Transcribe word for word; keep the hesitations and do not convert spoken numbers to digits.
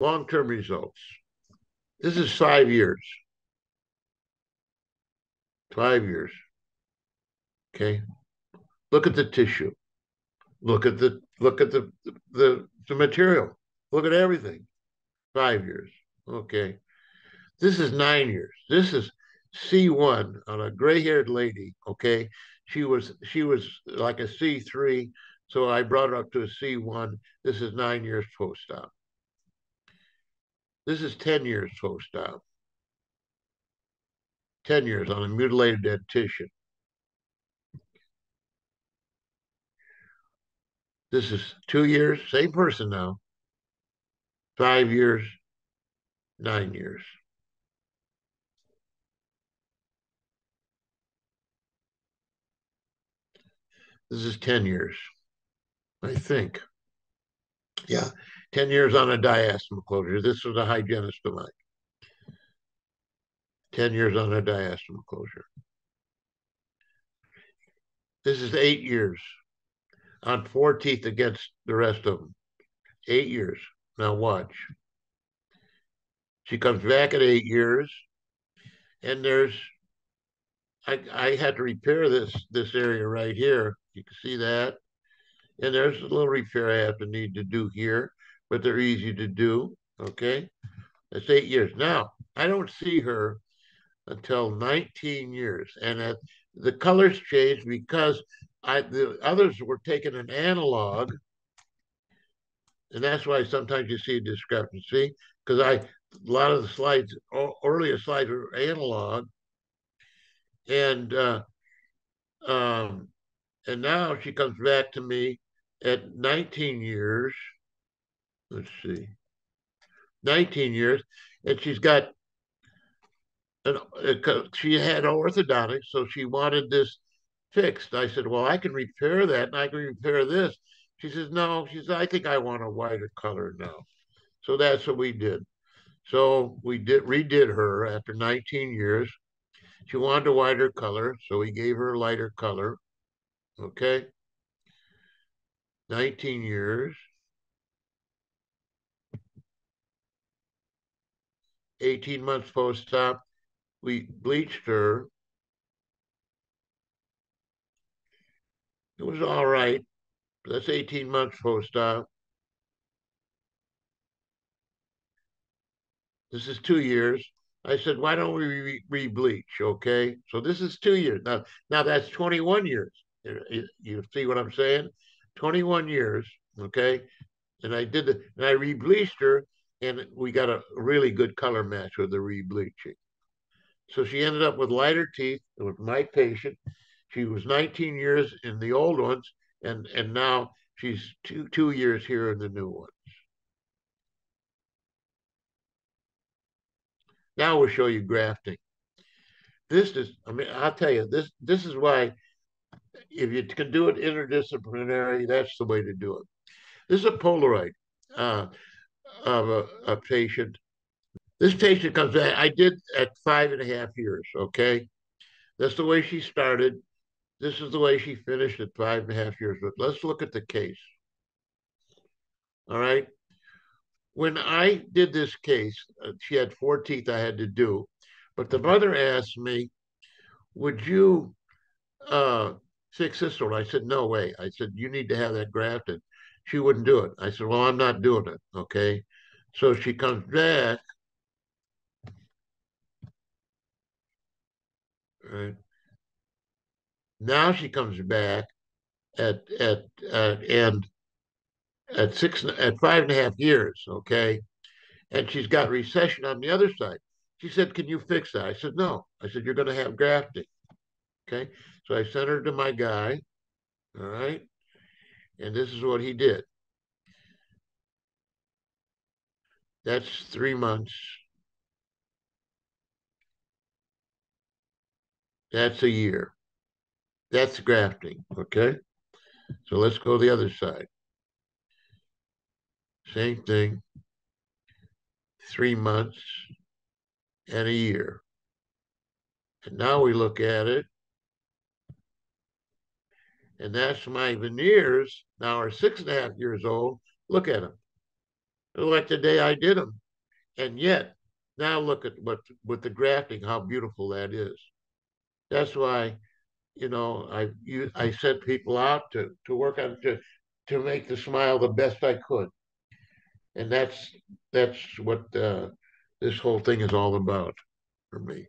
Long-term results. This is five years. Five years. Okay. Look at the tissue. Look at the look at the the, the material. Look at everything. Five years. Okay. This is nine years. This is C one on a gray-haired lady. Okay. She was she was like a C three. So I brought her up to a C one. This is nine years post-op. This is ten years post-op. ten years on a mutilated dentition. This is two years, same person now. Five years, nine years. This is ten years, I think. Yeah, ten years on a diastema closure. This was a hygienist of mine. ten years on a diastema closure. This is eight years on four teeth against the rest of them. Eight years. Now watch. She comes back at eight years, and there's, I, I had to repair this, this area right here. You can see that. And there's a little repair I have to need to do here, but they're easy to do, okay? That's eight years. Now, I don't see her until nineteen years. And at, the colors changed because I the others were taking an analog. And that's why sometimes you see a discrepancy, because I a lot of the slides, earlier slides were analog. And, uh, um, and now she comes back to me at nineteen years, let's see, nineteen years, and she's got, an, she had orthodontics, so she wanted this fixed. I said, well, I can repair that, and I can repair this. She says, no, she says, I think I want a whiter color now. So that's what we did. So we did redid her after nineteen years. She wanted a whiter color, so we gave her a lighter color, okay? nineteen years. eighteen months post-op, we bleached her. It was all right. That's eighteen months post-op. This is two years. I said, why don't we re-bleach, okay? So this is two years. Now, now that's twenty-one years. You see what I'm saying? twenty-one years, okay? And I did the, and I re-bleached her, and we got a really good color match with the re-bleaching. So she ended up with lighter teeth. It was my patient. She was nineteen years in the old ones, and, and now she's two, two years here in the new ones. Now we'll show you grafting. This is, I mean, I'll tell you, this, this is why if you can do it interdisciplinary, that's the way to do it. This is a Polaroid uh, of a, a patient. This patient comes back, I did at five and a half years, okay? That's the way she started. This is the way she finished at five and a half years. But let's look at the case, all right? When I did this case, she had four teeth I had to do, but the mother asked me, would you uh, fix this one? I said, no way. I said, you need to have that grafted. She wouldn't do it. I said, well, I'm not doing it, okay? So she comes back, right? Now she comes back at, at, at and at six at five and a half years, okay, and she's got recession on the other side. She said, can you fix that? I said, no. I said, you're going to have grafting, okay? So I sent her to my guy, all right, and this is what he did. That's three months. That's a year. That's grafting, okay? So let's go the other side. Same thing, three months and a year. And now we look at it. And that's my veneers, now are six and a half years old. Look at them. like the day I did them. And yet, now look at what with the grafting, how beautiful that is. That's why, you know, I you, I sent people out to to work on to to make the smile the best I could, and that's that's what uh, this whole thing is all about for me.